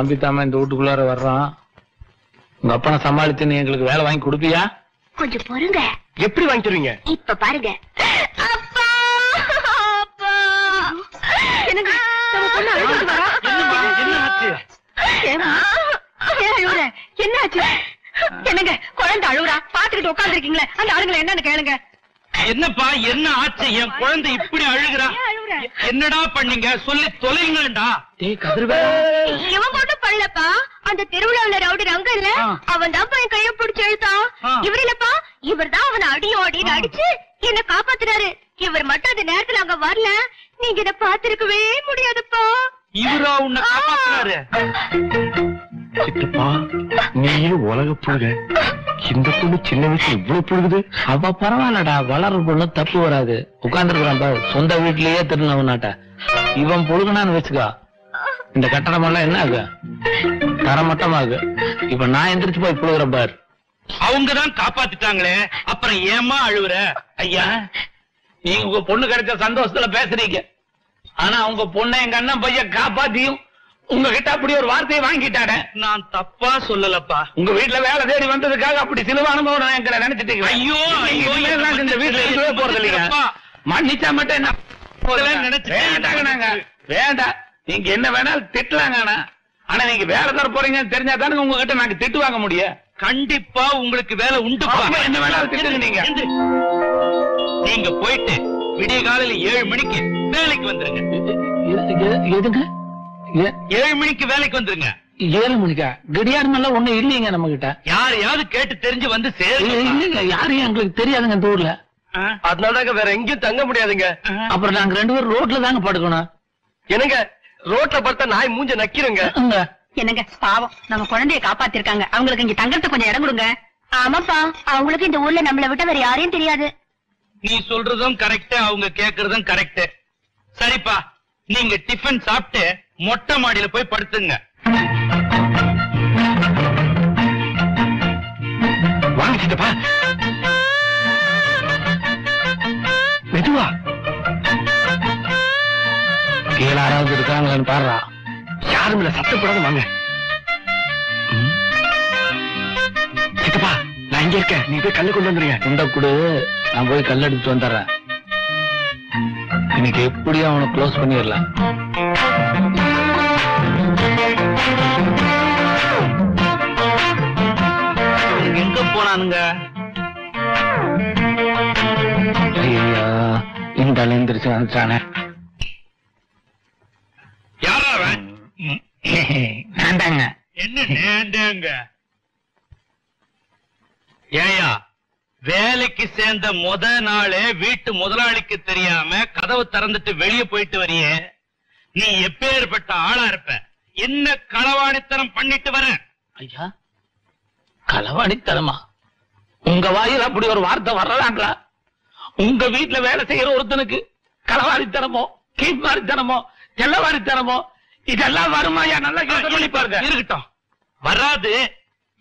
நம்பித்தாம இந்த வீட்டுக்குள்ளார வர்றான். உங்க அப்பா சமாளித்து எங்களுக்கு வேலை வாங்கி கொடுப்பியா? கொஞ்சம் பொறுங்க. எப்படி வாங்கி தருவீங்க? இப்ப பாருங்க. என்ன ஆச்சு? என்னங்க குழந்தை அழுறா? பாத்துக்கிட்டு உட்கார்ந்து இருக்கீங்களே, அந்த ஆளுங்களை என்னன்னு கேளுங்க. என்னப்பா என்ன ஆச்சு? என் குழந்தை இப்படி அழுகிறா, என்னடா பண்ணீங்க? சொல்லி தொலைங்கடா. இவன் ஒண்ணும் பண்ணலப்பா, அந்த திருவிழாவுல ரவுடி ரங்க இல்ல, அவன் தான் என் கைய பிடிச்சு எழுத்தான். இவர் இல்லப்பா, இவர் தான் அவனை அடியோடின்னு அடிச்சு என்ன காப்பாத்துறாரு. இவர் மட்டும் அந்த நேரத்துல அங்க வரல, நீங்க இத பாத்துருக்கவே முடியாதுப்பா. இவரா உன்னை காப்பாத்துறாரு? சித்தப்பா நீயே உலக புழுக. இந்த பொண்ணு சின்ன வயசுல இவ்வளவு புழுகுது. அப்பா பரவாயில்லடா, வளர்ற பொண்ணு தப்பு வராது. உட்கார்ந்துருக்கான் பாரு, சொந்த வீட்லயே திருநாட்டா. இவன் புழுகுனான்னு வச்சுக்கா, இந்த கட்டடம் எல்லாம் என்ன ஆகு? தரமட்டமாகு. இப்ப நான் எந்திரிச்சு போய் புழுகுற பாரு. அவங்கதான் காப்பாத்திட்டாங்களே, அப்புறம் ஏமா அழுவுற? ஐயா நீங்க உங்க பொண்ணு கிடைச்ச சந்தோஷத்துல பேசுறீங்க, ஆனா உங்க பொண்ணை எங்க அண்ணன் பையன் காப்பாத்தியும் உங்ககிட்ட அப்படி ஒரு வார்த்தையை வாங்கிட்டாட. நான் தப்பா சொல்லலப்பா, உங்க வீட்டுல வேலை தேடி வந்ததுக்காக அப்படி சிலுவ அனுபவம் நினைச்சிட்டு வீட்டுல போறது இல்லையா? மன்னிச்சா மட்டும் நினைச்சேன். வேண்டாம், நீங்க என்ன வேணாலும் திட்டலாங்க, ஆனா நீங்க வேலை தர போறீங்கன்னு தெரிஞ்சா தானுங்க உங்ககிட்ட நாங்க திட்டு வாங்க முடியும். கண்டிப்பா உங்களுக்கு வேலை உண்டு, என்ன வேணாலும் திட்டுங்க. நீங்க போயிட்டு விடிய காலையில 7 மணிக்கு வேலைக்கு வந்துருங்க. எதுங்க 7 மணிக்கு வேலைக்கு வந்துருங்க? 7 மணிக்கா? கடியாரம் எல்லாம் ஒண்ணு இல்லீங்க நம்ம கிட்ட. யாரையாவது கேட்டு தெரிஞ்சு வந்து சேருங்க. யாரையும் எங்களுக்கு தெரியாதுங்க இந்த ஊர்ல, அதனாலதாங்க வேற எங்கேயும் தங்க முடியாதுங்க. அப்புறம் நாங்க 2 பேரும் ரோட்ல தாங்க படுக்கணும். என்னங்க ரோட்ல படுத்தா நாய் மூஞ்ச நக்கிருங்க. என்னங்க பாவம், நம்ம குழந்தைய காப்பாத்திருக்காங்க, அவங்களுக்கு இங்க தங்கறதுக்கு கொஞ்சம் இடம் கொடுங்க. ஆமாப்பா, அவங்களுக்கு இந்த ஊர்ல நம்மளை விட்ட வேற யாரையும் தெரியாது. நீ சொல்றதும் கரெக்ட், அவங்க கேக்குறதும் கரெக்ட். சரிப்பா, நீங்க டிஃபன் சாப்பிட்டு மொட்டை மாடியில போய் படுத்துங்க. வாங்கிட்டப்பா, மெதுவா கீழாராவது இருக்காங்களான்னு பாடுறா. யாரும் இல்ல, சத்தப்படாத வாங்க. சித்தப்பா நான் இங்க இருக்கேன், நீ போய் கல்லு கொண்டு வந்துருங்க. இந்த கூடு நான் போய் கல் எடுத்துட்டு வந்துடுறேன். இன்னைக்கு எப்படியும் அவனை க்ளோஸ் பண்ணிடலாம். எங்க போனானுங்க? ஐயா இந்த எந்திரிச்சு வந்துச்சானே. யாரா அவன்? நான்தாங்க. என்ன நேண்டாங்க? ஏயா வேலைக்கு சேர்ந்த முத நாளே வீட்டு முதலாளிக்கு தெரியாம கதவு திறந்துட்டு வெளியே போயிட்டு வரியே, நீ எப்பேற்பட்ட ஆளா இருப்ப? என்ன களவாணித்தனம் பண்ணிட்டு வர? ஐயா களவாணித்தனமா? உங்க வாயில அப்படி ஒரு வார்த்தை வர்றதாங்களா? உங்க வீட்டுல வேலை செய்யற ஒருத்தனுக்கு களவாணித்தனமோ, கீழ்வாரித்தனமோ, செல்லவாரித்தனமோ இதெல்லாம் வருமாயா? நல்லா கேட்க இருக்கட்டும், வராது.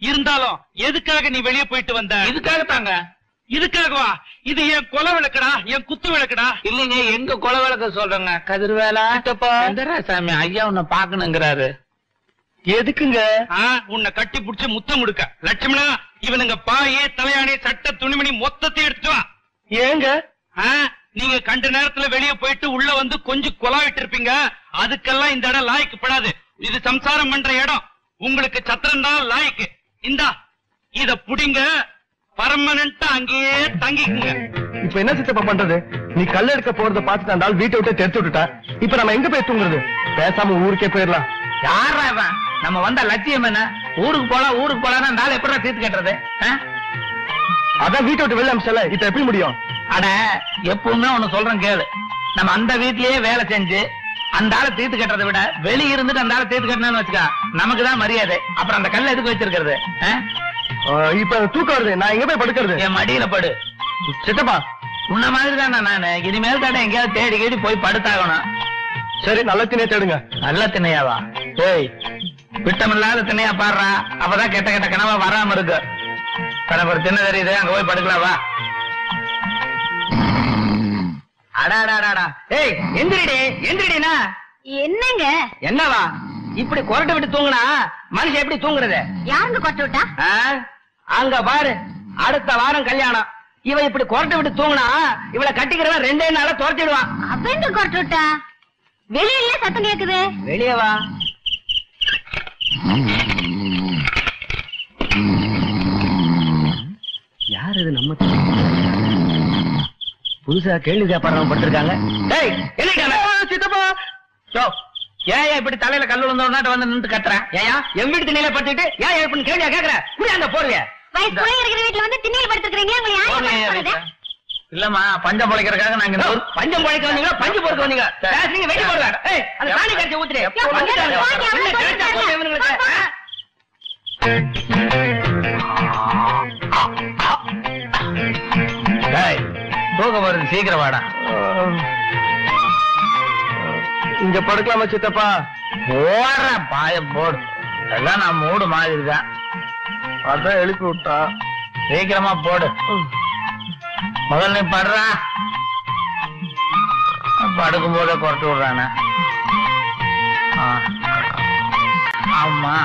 இருந்தாலும் எதுக்காக நீ வெளியே போயிட்டு வந்த? இதுக்காக தாங்க. இதுக்காகவா? இது என் கொலை விளக்கடா, என் குத்து விளக்கடா. இல்லைங்க எங்க கொலை விளக்க சொல்றேங்க. கதிர்வேலாட்டப்பாந்தராசாமி ஐயா உன்னை பாக்கணுங்கிறாரு. எதுக்குங்க? உன்னை கட்டி புடிச்சு முத்தம் கொடுக்க. லட்சுமணா இவனுங்க பாயே தலையாணி சட்ட துணிமணி மொத்தத்தை எடுத்துவா. ஏங்க? நீங்க கண்ட நேரத்துல வெளியே போயிட்டு உள்ள வந்து கொஞ்சம் கொலாவிட்டு இருப்பீங்க. அதுக்கெல்லாம் இந்த இடம் லாய்க்கப்படாது. இது சம்சாரம் பண்ற இடம். உங்களுக்கு சத்திரம் தான் லாய்க்கு. இந்தா இத புடிங்க, பர்மனன்ட்டா அங்கேயே தங்கிக்குங்க. இப்ப என்ன சித்தப்பா பண்றது? நீ கல்ல எடுக்க போறத பாத்துட்டு அந்த ஆள் வீட்டை விட்டு தெரிச்சு விட்டுட்டா. இப்ப நம்ம எங்க போய் தூங்குறது? பேசாம ஊருக்கே போயிடலாம். யாரா நம்ம வந்த லட்சியம் என்ன? ஊருக்கு போலாம் ஊருக்கு போலாம். அந்த ஆள் எப்படி தீர்த்து கட்டுறது? அதான் வீட்டை விட்டு வெளியே அமிச்சல, இப்ப எப்படி முடியும்? அட எப்பவுமே ஒண்ணு சொல்றேன் கேளு. நம்ம அந்த வீட்லயே வேலை செஞ்சு அந்த ஆளை தீர்த்து கட்டுறதை விட வெளியே இருந்துட்டு அந்த ஆளை தீர்த்து கட்டணும்னு வச்சுக்கா, நமக்கு தான் மரியாதை. அப்புறம் அந்த கல்ல எதுக்கு வச்சிருக்கிறது? இப்ப தூக்கம் வருது, நான் எங்க போய் படுக்கிறது? என் மடியில படு. சித்தப்பா உன்ன மாதிரி தானே நானு, இனிமேல் தானே எங்கேயாவது தேடி கேடி போய் படுத்தாகணும். சரி நல்ல திணைய தேடுங்க. நல்ல திணையாவா? ஏய் விட்டமில்லாத திணையா பாடுறா, அப்பதான் கெட்ட கெட்ட கனவா வராம இருக்கு. கணவர் திண்ணை தெரியுது, அங்க போய் படுக்கலாவா? அடாடாடா, ஏய் எந்திரிடி எந்திரிடினா என்னங்க? என்னவா? இப்படி கொரட்டை விட்டு தூங்குனா மனுஷன் எப்படி தூங்குறது? யாருன்னு கொரட்டை விட்டா? அங்க பாரு, அடுத்த வாரம் கல்யாணம். இவன் இப்படி கொரட்டை விட்டு தூங்குனா இவளை கட்டிக்கிறவன் ரெண்டே நாள துரத்திடுவான். அப்படின்னு கொரட்டை விட்டா? வெளியில சத்தம் கேக்குது, வெளியே வா. யார் இது? நம்ம புதுசா கேள்வி கேப்பாரவங்க படுத்திருக்காங்க. டேய், என்னடா சித்தப்பா? சோ, ஏன் இப்படி தலையில கல்லு விழுந்தவனாட்ட வந்து நின்னு கத்துறேன்? ஏயா என் வீட்டு திண்ணையில படுத்துட்டு ஏன் இப்படி கேள்வியா கேக்குற? புரிய அங்க போறியா? வயசு போய் இருக்கிற வீட்ல வந்து திண்ணையில படுத்துக்கிறீங்க, உங்களை யார் சொல்றது? இல்லம்மா, பஞ்சம் பொழைக்கிறதுக்காக நாங்க பஞ்சம் பொழைக்க வந்தீங்களா? பஞ்சு பொறுக்க வந்தீங்க. நீங்க வெளியே போடுவாங்க. ஏய், அந்த சாணி கரைச்சி ஊத்துறே. டேய், தூக்கம் வருது, சீக்கிரம் வாடா. இங்க படுக்கலாமா சித்தப்பா? போற பாயம் போடு, எல்லாம் நான் மூடு மாதிரி தான். அதான் எழுப்பி விட்டா. சீக்கிரமா போடு, முதல் நீ படுறா. படுக்கும் போதே குறைச்சு விடுறான. ஆமா,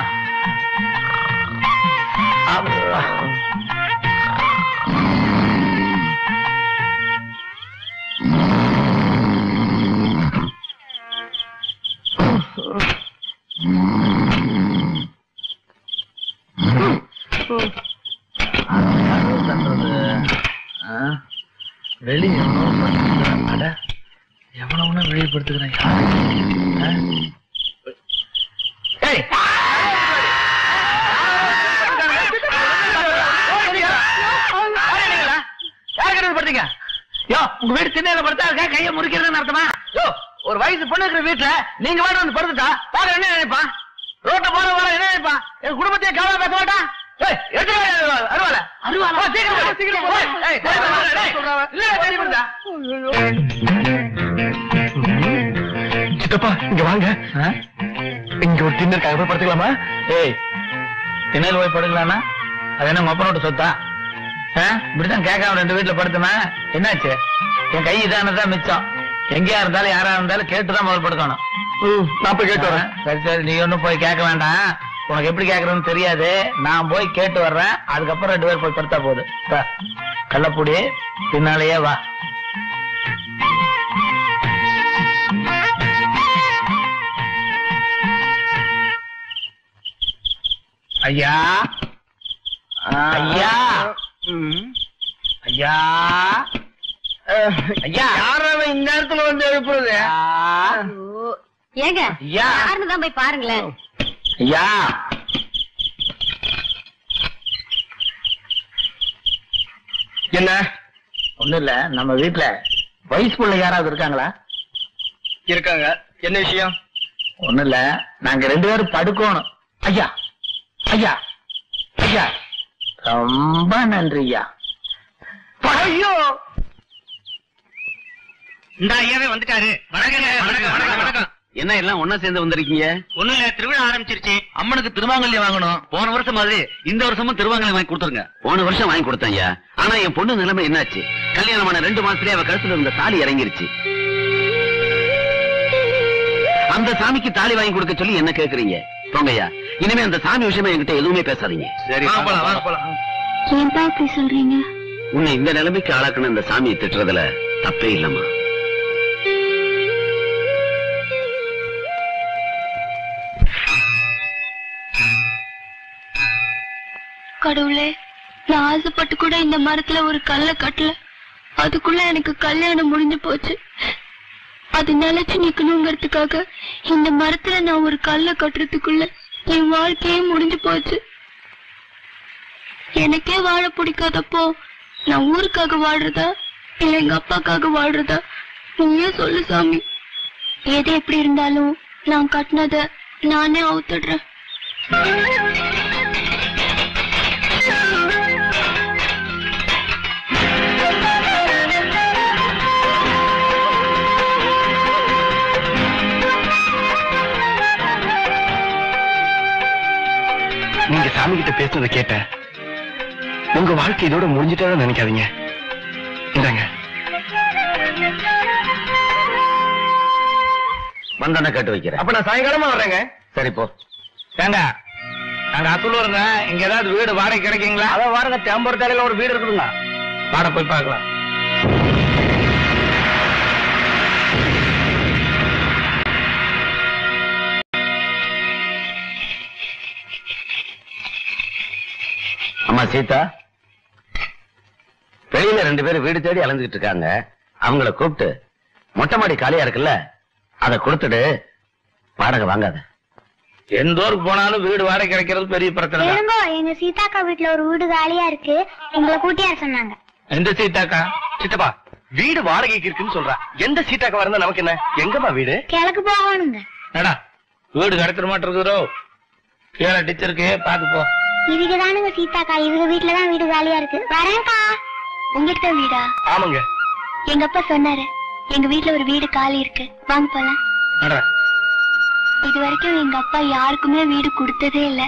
வெளியே எவ்வளவுனா வெளியப்படுத்துக்கிறேன். உங்க வீடு திண்ணையில படுத்தா கையை முறிக்கிறதுன்னு அர்த்தமா? ஒரு வயசு பொண்ணு இருக்கிற வீட்டுல நீங்க வாட வந்து படுத்துட்டா பாரு என்ன நினைப்பான்? ரோட்ட போற வர என்ன நினைப்பான்? என் குடும்பத்தையே கவலை பேச மாட்டான். சித்தப்பா இங்க வாங்க, இங்க ஒரு திண்ணருக்காக போய் படுத்துக்கலாமா? ஏய், திண்ணையில போய் படுக்கலாம்னா அது என்ன மப்பனோட சொத்தா? இப்படிதான் கேட்காம ரெண்டு வீட்டுல படுத்துமா என்னாச்சு? என் கை இதானதான் மிச்சம். எங்கயா இருந்தாலும் யாரா இருந்தாலும் கேட்டுதான் முதல் படுக்கணும். நான் போய் கேட்டு வரேன். சரி சரி, நீ ஒன்னும் போய் கேட்க வேண்டாம். உனக்கு எப்படி கேக்குறேன்னு தெரியாது. நான் போய் கேட்டு வர்றேன், அதுக்கப்புறம் ரெண்டு பேர் போய் படுத்தா போகுது. கள்ளப்பூடி பின்னாலேயே வா. ஐயா ஐயா ஐயா ஐயா, யாராவது இந்த இடத்துல வந்து எழுப்புறது? ஏங்க, யாருன்னு தான் போய் பாருங்களேன். ஐயா, என்ன? ஒண்ணு இல்ல, நம்ம வீட்டுல வயசு பிள்ளை யாராவது இருக்காங்களா? இருக்காங்க. என்ன விஷயம்? ஒண்ணு இல்ல, நாங்க ரெண்டு பேரும் படுக்கணும். ஐயா ஐயா ஐயா, ரொம்ப நன்றி ஐயா. ஐயோ, இந்த ஐயாவே வந்துட்டாரு. வணக்கம் வணக்கம் வணக்கம். என்ன எல்லாம் ஒன்னா சேர்ந்து வந்திருக்கீங்க? ஒண்ணு இல்ல, திருவிழா ஆரம்பிச்சிருச்சு. அம்மனுக்கு திருவாங்கல்யம் வாங்கணும். போன வருஷம் மாதிரி இந்த வருஷமும் திருவாங்கல்யம் வாங்கி கொடுத்துருங்க. போன வருஷம் வாங்கி கொடுத்தாங்க. ஆனா என் பொண்ணு நிலைமை என்னாச்சு? கல்யாணமான 2 மாசத்துலயே அவ கழுத்துல இருந்த தாலி இறங்கிருச்சு. அந்த சாமிக்கு தாலி வாங்கி கொடுக்க சொல்லி என்ன கேக்குறீங்க? போங்கய்யா, இனிமே அந்த சாமி விஷயமா என்கிட்ட எதுவுமே பேசாதீங்க. சரி, ஏன்பா இப்படி சொல்றீங்க? உன்னை இந்த நிலைமைக்கு ஆளாக்குன அந்த சாமியை திட்டுறதுல தப்பே இல்லம்மா. கடவுளே, நான் ஆசைப்பட்டு கூட இந்த மரத்துல ஒரு கல்லை கட்டல. அதுக்குள்ள எனக்கு கல்யாணம் முடிஞ்சு போச்சு. அது நிலைச்சு நிக்கணுங்கிறதுக்காக இந்த மரத்துல நான் ஒரு கல்லை கட்டுறதுக்குள்ள என் வாழ்க்கையே முடிஞ்சு போச்சு. எனக்கே வாழ பிடிக்காதப்போ நான் ஊருக்காக வாடுறதா இல்ல எங்க அப்பாக்காக வாடுறதா? நீயே சொல்லு சாமி. எது எப்படி இருந்தாலும் நான் கட்டினத நானே அவுத்துடுறேன். நீங்க சாமி கிட்ட பேசுறத கேட்ட உங்க வாழ்க்கை இதோட முடிஞ்சிட்டா நினைக்காதீங்க. வந்தோட கேட்டு வைக்கிறேன். அப்ப நான் சாயங்காலமா வர்றேங்க. சரி போ. ஏண்டா நாங்க அத்துலூருங்க, இங்க ஏதாவது வீடு வாடகை கிடைக்குங்களா? அதை வாடகை தேம்பூர் தலையில ஒரு வீடு இருக்குதுங்க, வாட போய் பார்க்கலாம். அம்மா சீதா வெளியில ரெண்டு பேரும் வீடு தேடி அலைஞ்சுட்டு இருக்காங்க, அவங்கள கூப்பிட்டு மொட்டை மாடி காலியா இருக்குல்ல அதை கொடுத்துட்டு வாடகை வாங்காத. எந்த ஊருக்கு போனாலும் வீடு வாடகை கிடைக்கிறது பெரிய பிரச்சனை. எங்க சீதாக்கா வீட்டுல ஒரு வீடு காலியா இருக்கு, உங்களை கூட்டியார் சொன்னாங்க. எந்த சீதாக்கா? சித்தப்பா வீடு வாடகைக்கு இருக்குன்னு சொல்றா. எந்த சீதாக்கா வரணும் நமக்கு என்ன? எங்கப்பா வீடு? கிழக்கு போகணுங்க. ஏடா வீடு கிடைக்கிற மாட்டு இருக்குதோ கீழே டீச்சருக்கு பாத்து போ. இதுக்குதானுங்க சீதாக்கா இவங்க வீட்டுலதான் வீடு காலியா இருக்கு. வரேன்க்கா. உங்ககிட்ட வீடா? ஆமாங்க, எங்க அப்பா சொன்னாரு எங்க வீட்டுல ஒரு வீடு காலி இருக்கு வாங்க போலாம். இது வரைக்கும் எங்க அப்பா யாருக்குமே வீடு கொடுத்ததே இல்ல,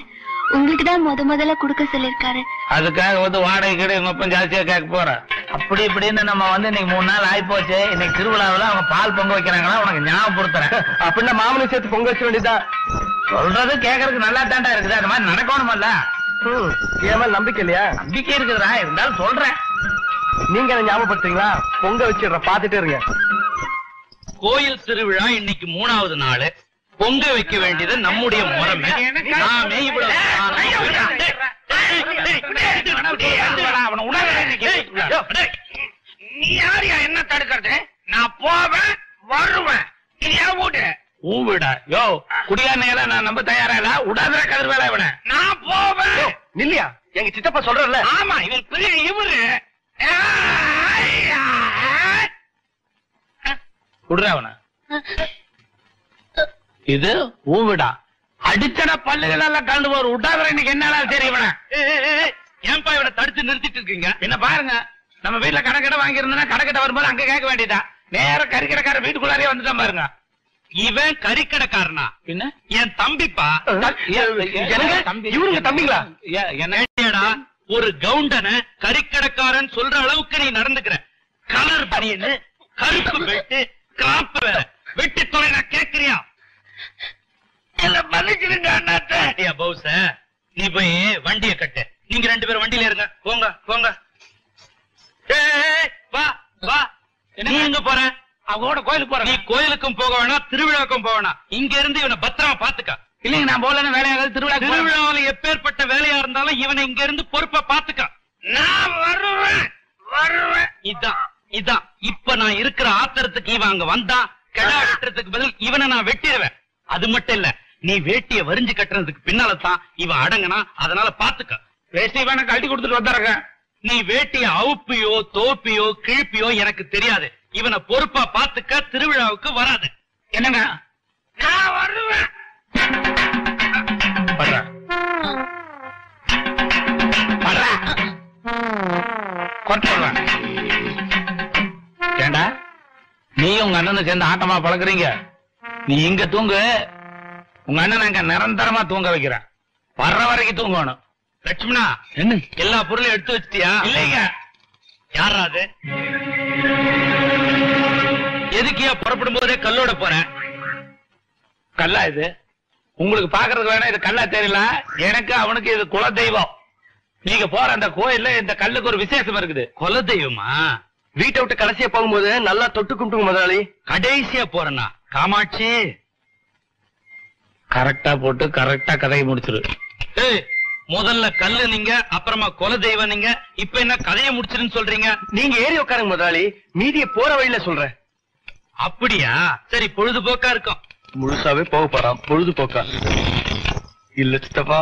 உங்களுக்குதான் முதல்ல குடுக்க சொல்லிருக்காரு. அதுக்காக வந்து வாடகை கூட எங்க அப்பா ஜாஸ்தியா கேட்க போறேன். அப்படி இப்படின்னு நம்ம வந்து இன்னைக்கு 3 நாள் ஆயிப்போச்சு. இன்னைக்கு திருவிழாவில அவங்க பால் பொங்க வைக்கிறாங்களா உனக்கு ஞாபகப்படுத்துறேன். அப்படின்னா மாமனும் சேர்த்து பொங்க வச்ச வேண்டியதான். சொல்றது கேட்கறதுக்கு நல்லா தாண்டா இருக்குது, அந்த மாதிரி நடக்கணுமல்ல. ஏமா நம்பிக்கை இல்லையா? நம்பிக்கை இருக்குதுடா, இருந்தாலும் சொல்றேன். நீங்க என்ன ஞாபகப்படுத்துறீங்களா? பொங்க வச்சிடுற பாத்துட்டே இருங்க. கோயில் திருவிழா இன்னைக்கு 3வது நாள், பொங்க வைக்க வேண்டியது நம்முடைய முறைமை. நாமே இவ்வளவு நீ யாரையா என்ன தடுக்கிறது? நான் போவேன் வருவேன். ஊவிடா யோ குடியானையில நான் நம்ப தயாரா உடாத கதிர்வேலை விட நான் போவேன் இல்லையா? எங்க சித்தப்பா சொல்றல. ஆமா இவன் பெரிய இவரு குடுறாவன. இது ஊவிடா அடிச்சன பல்லுகள் கலந்து போற விட்டாத இன்னைக்கு என்னடா தெரியவன. ஏன்பா இவனை தடுத்து நிறுத்திட்டு இருக்கீங்க? என்ன பாருங்க, நம்ம வீட்டுல கடைக்கிட்ட வாங்கியிருந்தா கடைக்கிட்ட வரும்போது அங்க கேட்க வேண்டியதா, நேர கறிக்கடைக்கார வீட்டுக்குள்ளாரே வந்துட்டான் பாருங்க. இவன் கறிக்கடைக்காரனா? என்ன என் தம்பிப்பா. இவருங்க தம்பிங்களா? என்னடா ஒரு கவுண்டன கறிக்கடைக்காரன் சொல்ற அளவுக்கு நீ நடந்துக்கிற? கலர் பனியனு கருப்பு வெட்டு காப்பு வேற வெட்டி தொலை நான் கேட்கிறியா? நீ போய் வண்டிய கட்டு, நீங்க 2 பேரும் வண்டியில இருங்க. போங்க போங்க. எங்க போற? அவங்களோட கோயிலுக்கு போற. நீ கோயிலுக்கும் போக வேணா திருவிழாக்கும் போக வேணா, இங்க இருந்து இவனை பத்திரமா பாத்துக்க. இல்லைங்க நான் போகலன்னு வேலையாக திருவிழா திருவிழாவில எப்பேற்பட்ட வேலையா இருந்தாலும் இவனை இங்க இருந்து பொறுப்பா பாத்துக்க. நான் வருவேன் வருவேன். இதான் இதான் இப்ப நான் இருக்கிற ஆத்திரத்துக்கு இவன் அங்க வந்தா கெடா வெட்டுறதுக்கு பதில் இவனை நான் வெட்டிடுவேன். அது மட்டும் இல்ல, நீ வேட்டிய வரிஞ்சு கட்டுறதுக்கு பின்னாலதான் இவன் அடங்கினா, அதனால பாத்துக்க. வேட்டியை வேணா கழட்டி கொடுத்துட்டு வந்தாருங்க. நீ வேட்டிய அவுப்பியோ தோப்பியோ கிழிப்பியோ எனக்கு தெரியாது, இவனை பொறுப்பா பாத்துக்க. திருவிழாவுக்கு வராது என்னங்க? நான் வருவேன். ஏண்டா நீ உங்க அண்ணனுக்கு சேர்ந்து ஆட்டமா பழக்கிறீங்க? நீ இங்க தூங்கு, உங்க அண்ணன் அங்க நிரந்தரமா தூங்க வைக்கிறேன். வர்ற வரைக்கும் தூங்கணும். லட்சுமணா என்ன எல்லா பொருளையும் எடுத்து வச்சிட்டியா? இல்லைங்க. யாராவது எதுக்கியா புறப்படும் போதே கல்லோட போற? கல்லா இது? உங்களுக்கு பாக்குறதுக்கு வேணா இது கல்லா தெரியல, எனக்கு அவனுக்கு இது குல தெய்வம். நீங்க போற அந்த கோயில்ல இந்த கல்லுக்கு ஒரு விசேஷம் இருக்குது. குல தெய்வமா? வீட்டை விட்டு கடைசியா போகும்போது நல்லா தொட்டு கும்பிட்டு முதலாளி. கடைசியா போறனா காமாட்சி கரெக்டா போட்டு கரெக்டா கதையை முடிச்சிரு. முதல்ல கல்லு நீங்க, அப்புறமா குல தெய்வம் நீங்க, இப்ப என்ன கதையை முடிச்சிருன்னு சொல்றீங்க? நீங்க ஏறி உட்காருங்க முதலாளி, மீதிய போற வழியில சொல்றேன். அப்படியா? சரி பொழுதுபோக்கா இருக்கும். முழுசாவே போக போறான் பொழுதுபோக்கா இல்ல சித்தப்பா?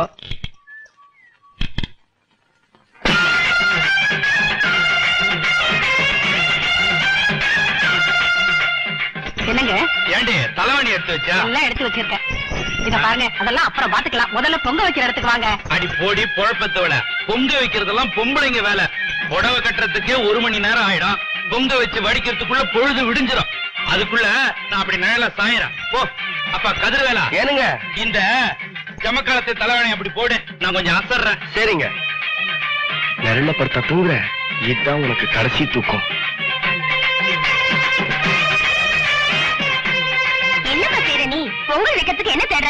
என்னங்க ஏண்டே தலைவணி எடுத்து வச்சா? எல்லாம் எடுத்து வச்சிருக்கேன். இத பாருங்க, அதெல்லாம் அப்புறம் பாத்துக்கலாம், முதல்ல பொங்க வைக்கிற இடத்துக்கு வாங்க. அடி போடி பொழப்பத்தை விட பொங்க வைக்கிறதெல்லாம் பொம்பளைங்க வேலை. புடவை கட்டுறதுக்கே 1 மணி நேரம் ஆயிடும், பொங்க வச்சு வடிக்கிறதுக்குள்ள பொழுது விடிஞ்சிடும். அதுக்குள்ள நான் அப்படி நிழல சாயிறேன். ஓ அப்பா கதிர்வேலா ஏனுங்க இந்த ஜமக்காலத்து தலைவனை அப்படி போடு, நான் கொஞ்சம் அசர்றேன். சரிங்க. நிழல படுத்தா தூங்குற, இதுதான் உனக்கு கடைசி தூக்கம். என்ன செய்யற நீ? பொங்கல் வைக்கிறதுக்கு என்ன தேடுற?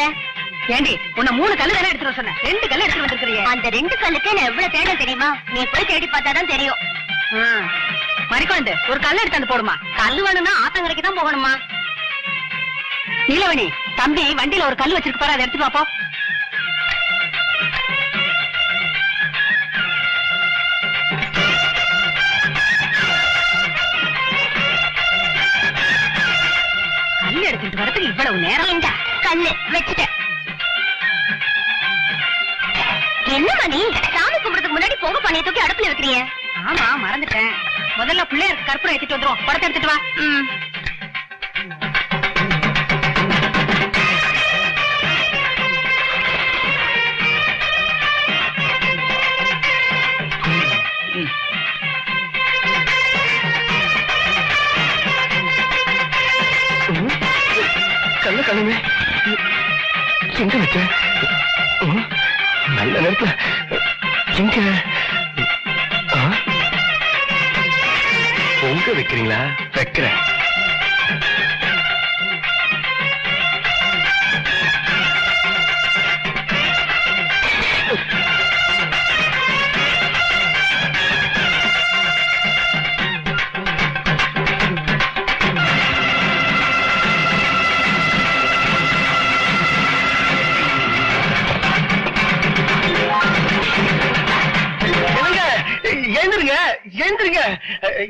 ஏண்டி உன்னை 3 கல்லு எடுத்துட்டு சொன்ன 2 கல்லு எடுத்து வந்திருக்கிறியே. அந்த 2 கல்லுக்கே நான் எவ்வளவு தேட தெரியுமா? நீ போய் தேடி பார்த்தாதான் தெரியும். மறிக்கொண்டு ஒரு கல்லு எடுத்து வந்து போடுமா. கல்லு வேணும்னா ஆத்தங்கரைக்கு தான் போகணுமா. நீலவணி தம்பி வண்டியில ஒரு கல்லு வச்சிருக்க பாரு, அதை எடுத்து பாப்போம். கல்லு எடுத்துட்டு வரதுக்கு இவ்வளவு நேரம் எங்க? கல்லு வச்சுட்டேன். என்னமா நீ சாமி கும்பிடுறதுக்கு முன்னாடி போக பண்ணிய தூக்கி அடுப்புல வைக்கிறீங்க? ஆமா மறந்துட்டேன். முதல்ல பிள்ளையாருக்கு கற்பூரம் எடுத்துட்டு வந்துரும். படத்தை எடுத்துட்டு வா. கல்ல கல்லுமே எங்க வச்ச? நல்ல நேரத்துல எங்க பொங்க வைக்கிறீங்களா? வைக்கிறேன்.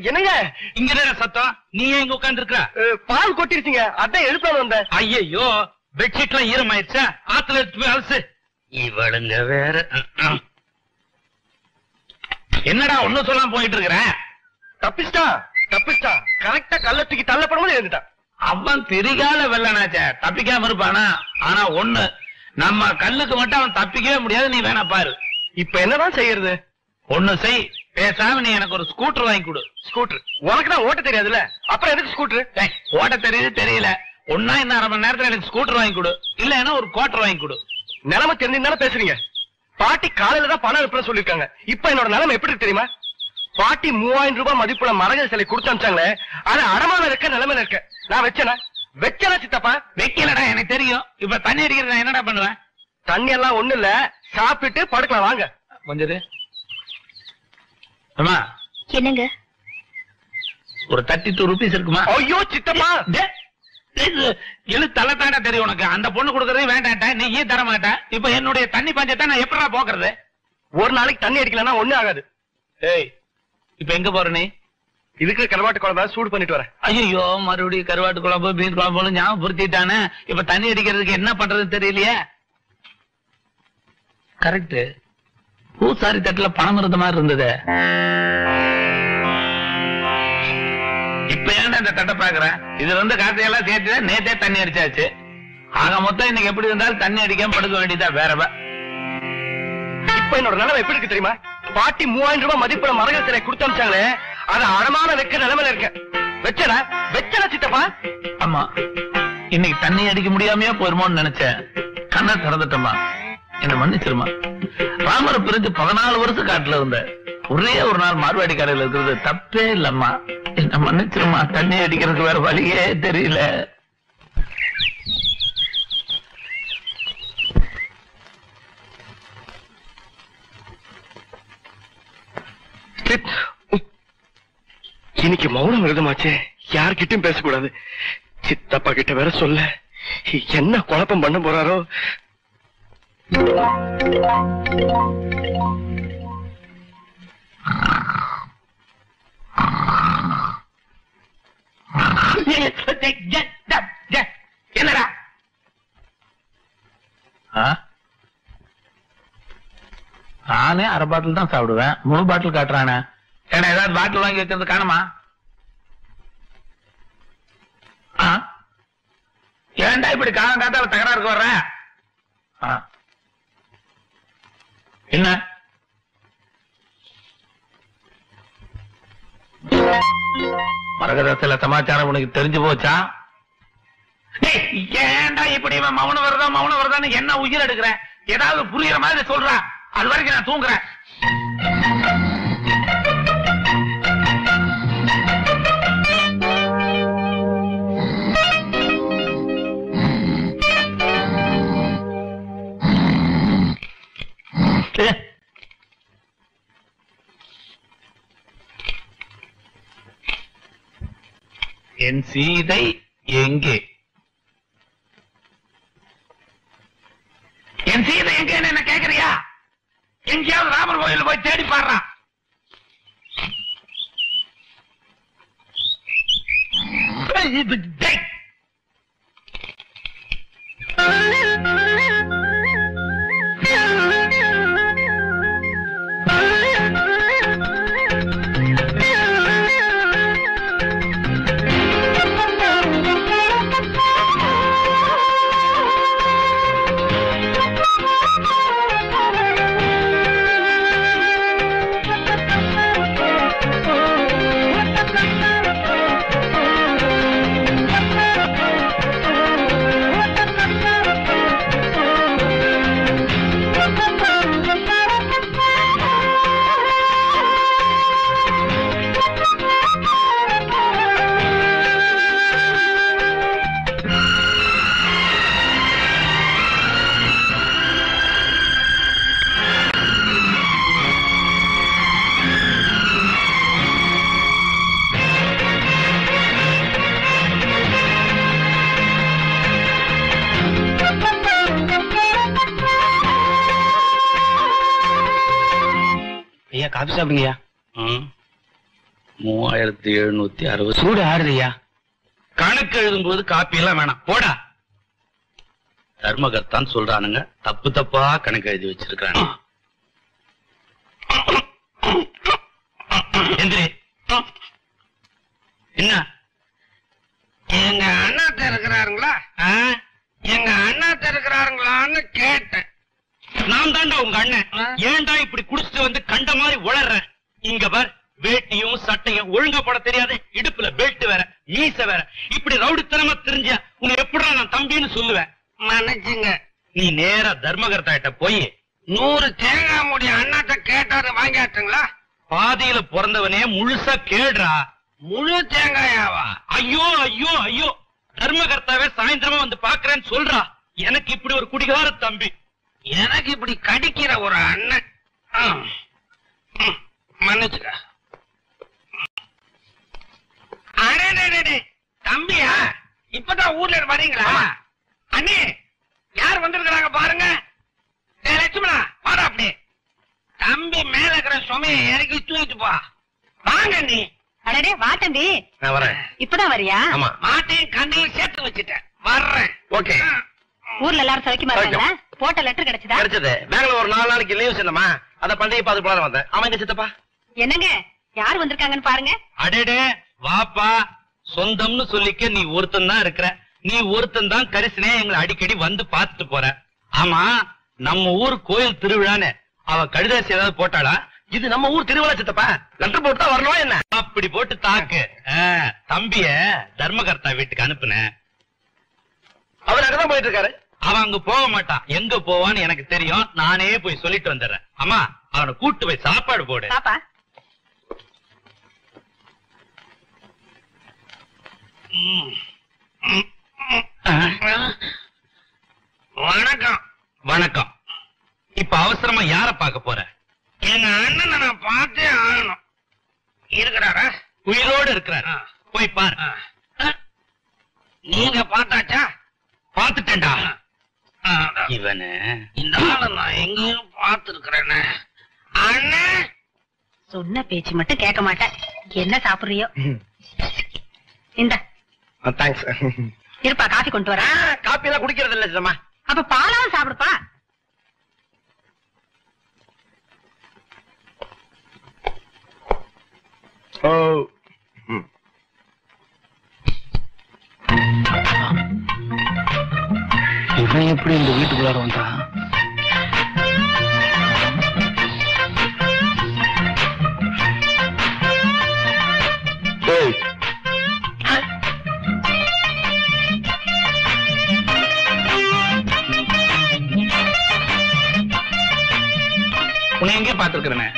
என்னங்க இங்க என்ன சத்தம்? நீ எங்க உட்கார்ந்து இருக்கா? பால் கொட்டிருச்சீங்க அதான் எழுப்பால வந்த. ஐயோ பெட்ஷீட் எல்லாம் ஈரமாயிருச்சா? ஆத்துல எடுத்து போய் அலசு. இவளுங்க வேற. என்னடா ஒண்ணு சொல்லாம போயிட்டு இருக்கிற? தப்பிஸ்டா கரெக்டா கல்லத்துக்கு தள்ளப்படும் எழுந்துட்டான். அவன் திரிகால வெள்ளனாச்ச தப்பிக்காம இருப்பானா? ஆனா ஒண்ணு நம்ம கல்லுக்கு மட்டும் அவன் தப்பிக்கவே முடியாது. நீ வேணா பாரு. இப்ப என்னதான் செய்யறது? ஒண்ணு செய், பேசாம நீ எனக்கு ஒரு ஸ்கூட்டர் வாங்கி கொடு. ஸ்கூட்டர் உனக்கு தான் ஓட்ட தெரியாதுல, அப்புறம் எதுக்கு ஸ்கூட்டர்? ஓட்ட தெரியுது தெரியல, ஒன்னா இன்னும் அரை மணி நேரத்துல எனக்கு ஸ்கூட்டர் வாங்கி கொடு, இல்லன்னா ஒரு கோட்டர் வாங்கி கொடு. நிலைமை தெரிஞ்சுதானே பேசுறீங்க. பாட்டி காலையில தான் பணம் இருப்பா சொல்லிருக்காங்க. இப்ப என்னோட நிலைமை எப்படி தெரியுமா? பாட்டி 3000 ரூபாய் மதிப்புள்ள மரகத சிலை கொடுத்து அனுப்பிச்சாங்களே, அது அடமான இருக்க நிலைமையில இருக்க. நான் வச்சேனா சித்தப்பா? வைக்கலடா எனக்கு தெரியும். இப்ப தண்ணி அடிக்கிறது நான் என்னடா பண்ணுவேன்? தண்ணி எல்லாம் ஒண்ணு இல்ல, சாப்பிட்டு படுக்கலாம் வாங்க. கொஞ்சது என்னங்க ஒரு 32 ரூபீஸ் இருக்குமா? ஐயோ சித்தமா தள்ளத்தாண்டா தெரியும் உனக்கு. அந்த பொண்ணு கொடுக்கறதே வேண்டாட்டா, நீ ஏன் தர மாட்டா? இப்ப என்னுடைய தண்ணி பஞ்சத்தை நான் எப்படா போக்குறது? ஒரு நாளைக்கு தண்ணி அடிக்கலன்னா ஒண்ணு ஆகாது. ஏய் இப்ப எங்க போற நீ? இதுக்கு கருவாட்டு குழம்பா சூடு பண்ணிட்டு வரேன். ஐயோ மறுபடியும் கருவாட்டு குழம்பு மீன் குழம்பு ஞாபகம் புரித்திட்டானே. இப்ப தண்ணி அடிக்கிறதுக்கு என்ன பண்றதுன்னு தெரியலையே. கரெக்ட், பூசாரி தட்டுல பணம் இருந்த மாதிரி இருந்தது. இப்ப ஏன்டா இந்த தட்டை பாக்குறேன்? இதுல இருந்து காசையெல்லாம் சேர்த்து நேத்தே தண்ணி அடிச்சாச்சு. ஆக மொத்தம் இன்னைக்கு எப்படி இருந்தாலும் தண்ணி அடிக்காம படுக்க வேண்டியதா வேறவா. இப்ப என்னோட நிலைமை எப்படி இருக்கு தெரியுமா? பாட்டி 3000 ரூபாய் மதிப்புல மரகத சிலை கொடுத்து அனுப்பிச்சாங்களே, அது அடமான வைக்க நிலைமையில இருக்க. வெச்சனா சித்தப்பா? ஆமா இன்னைக்கு தண்ணி அடிக்க முடியாமையா போயிருமோன்னு நினைச்சேன். கண்ணை திறந்துட்டோமா, என்ன மன்னிச்சிருமா. ராமர் பிரிஞ்சு 14 வருஷம் காட்டுல இருந்த ஒரே ஒரு நாள் மார்வாடி கடையில இருக்கிறது தப்பே இல்லம்மா. என்ன மன்னிச்சிருமா, தண்ணி அடிக்கிறதுக்கு வேற வழியே தெரியல. இன்னைக்கு மௌனம் விரதமாச்சே, யார்கிட்டயும் பேசக்கூடாது. சித்தப்பா கிட்ட வேற சொல்ல என்ன குழப்பம் பண்ண போறாரோ. என்னடா நானே அரை பாட்டில் தான் சாப்பிடுவேன், முழு பாட்டில் காட்டுறானே. ஏன்னா ஏதாவது பாட்டில் வாங்கி வைக்கிறது காணுமா? ஏண்டா இப்படி காலம் காத்தால தகராறுக்கு வர்ற? என்ன மரகதத்துல சமாச்சாரம் உனக்கு தெரிஞ்சு போச்சா? ஏண்டா இப்படி மௌன வருதான் என்ன உயிர் எடுக்கிறேன்? ஏதாவது புரியுற மாதிரி சொல்ற, அது வரைக்கும் நான் தூங்குறேன். ठीक है। என் சீதை எங்கே? என் சீதை எங்கேன்னு என்ன கேக்குறியா? எங்கேயாவது ராமர் கோயில் போய் தேடி பாடுறான். காபி சாப்பிடுங்கய்யா. 3760 சூடு ஆறுதுயா. கணக்கு எழுதும் போது காப்பி எல்லாம் வேணாம் போடா. தர்மகர்த்தான் சொல்றானுங்க, தப்பு தப்பா கணக்கு எழுதி வச்சிருக்காங்க. என்ன எங்க அண்ணாத்த இருக்கிறாருங்களா, எங்க அண்ணாத்த இருக்கிறாருங்களான்னு கேட்டேன். நான் தாண்டா உங்க அண்ணன். ஏன்டா இப்படி குடிச்சிட்டு வந்து கண்ட மாதிரி உளர்ற? இங்க பார், வேட்டியும் சட்டையும் ஒழுங்கா போட தெரியாது, இடுப்புல பெல்ட் வேற, மீச வேற, இப்படி ரவுடித்தனமா தெரிஞ்ச உன்னை எப்படா நான் தம்பின்னு சொல்லுவேன்? நினைச்சுங்க. நீ நேரா தர்மகர்த்தா கிட்ட போய் 100 தேங்காய் மூடி அண்ணாட்ட கேட்டாரு வாங்கியாட்டுங்களா? பாதியில பிறந்தவனே முழுசா கேடுறா. முழு தேங்காயாவா? ஐயோ ஐயோ ஐயோ, தர்மகர்த்தாவே சாயந்தரமா வந்து பாக்குறேன்னு சொல்றா. எனக்கு இப்படி ஒரு குடிகார தம்பி, எனக்கு இப்படி கடிக்கிற ஒரு அண்ணன். மன்னிச்சுக்க. அடே தம்பியா, இப்பதான் ஊர்ல வரீங்களா? அண்ணே யார் வந்திருக்கிறாங்க பாருங்க. லட்சுமணா பாரு, அப்படி தம்பி மேல இருக்கிற சுமையை இறக்கி தூக்கிட்டு போ. வாங்க நீ. அடே வா தம்பி. நான் வரேன். இப்பதான் வரியா? ஆமா. மாட்டையும் கண்ணையும் சேர்த்து வச்சுட்டேன், வர்றேன். ஓகே. ஊர்ல எல்லாரும் சௌக்கியமா இருக்காங்களா? போட்ட லெட்டர் கிடைச்சதா? கிடைச்சது. பெங்களூர் ஒரு 4 நாளைக்கு லீவ் சொன்னமா, அத பண்டைய பாத்து போல வந்தேன். அவன் எங்க சித்தப்பா? என்னங்க யார் வந்திருக்காங்கன்னு பாருங்க. அடேடே வாப்பா, சொந்தம்னு சொல்லிக்க நீ ஒருத்தன் தான் இருக்கிற. நீ ஒருத்தன் தான் கரிசனே எங்களை அடிக்கடி வந்து பாத்துட்டு போற. ஆமா, நம்ம ஊர் கோயில் திருவிழான்னு அவ கடிதாசி ஏதாவது போட்டாளா? இது நம்ம ஊர் திருவிழா சித்தப்பா, லெட்டர் போட்டு தான் வரணும். என்ன அப்படி போட்டு தாக்கு. தம்பிய தர்மகர்த்தா வீட்டுக்கு அனுப்புன, அவர் அங்கதான் போயிட்டு இருக்காரு. அவன் அங்க போக மாட்டான். எங்க போவான்னு எனக்கு தெரியும், நானே போய் சொல்லிட்டு வந்துடுறேன். அம்மா அவனை கூட்டு போய் சாப்பாடு போடு. வணக்கம். வணக்கம். இப்ப அவசரமா யார பாக்க போற? எங்க அண்ணன் நான் பார்த்தே ஆகணும். இருக்கிறாரா? உயிரோடு இருக்கிறார். போய் பாரு. நீங்க பார்த்தாச்சா? பாத்துட்டேன்டா. இவனு இந்த ஆளை நான் எங்கேயும் பாத்துருக்கிறேன்னு. அண்ணா சொன்ன பேச்சு மட்டும் கேட்க மாட்டேன். என்ன சாப்பிடுறியோ? இந்த இருப்பா, காஃபி கொண்டு வர. காஃபி எல்லாம் குடிக்கிறது இல்ல சித்தம்மா. அப்ப பாலாவும் சாப்பிடுப்பா. இவன் எப்படி இந்த வீட்டுக்குள்ளார வந்தான்? உன்னை எங்கே பார்த்திருக்கிறேன்?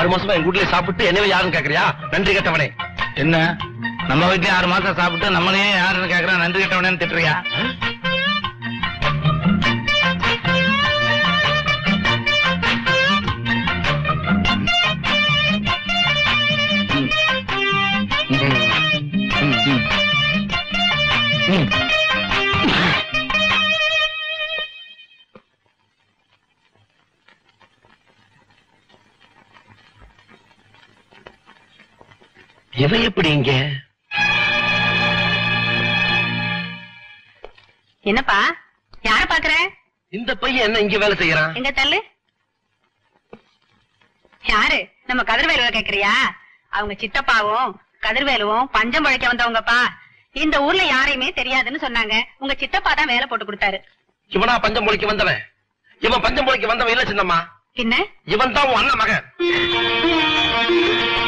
6 மாசமா என் வீட்டுல சாப்பிட்டு என்னவே யாருன்னு கேக்குறியா? நன்றி கெட்டவனே. என்ன நம்ம வீட்டுல 6 மாசம் சாப்பிட்டு நம்மளையே யாருன்னு கேக்குறா? நன்றி கெட்டவனேன்னு திட்டுறியா? இவன் எப்படி இங்க? என்னப்பா யார பாக்குற? இந்த பையன் என்ன இங்க வேலை செய்யறான்? எங்க தள்ளு யாரு? நம்ம கதிர்வேலுவை கேக்குறியா? அவங்க சித்தப்பாவும் கதிர்வேலுவும் பஞ்சம் பழைக்க வந்தவங்கப்பா. இந்த ஊர்ல யாரையுமே தெரியாதுன்னு சொன்னாங்க. உங்க சித்தப்பா தான் வேலை போட்டு கொடுத்தாரு. இவனா பஞ்சம் பொழிக்க வந்தவன்? இவன் பஞ்சம் பொழிக்க வந்தவன் இல்ல சின்னம்மா, பின்ன இவன் தான் உன் அண்ணன் மகன்.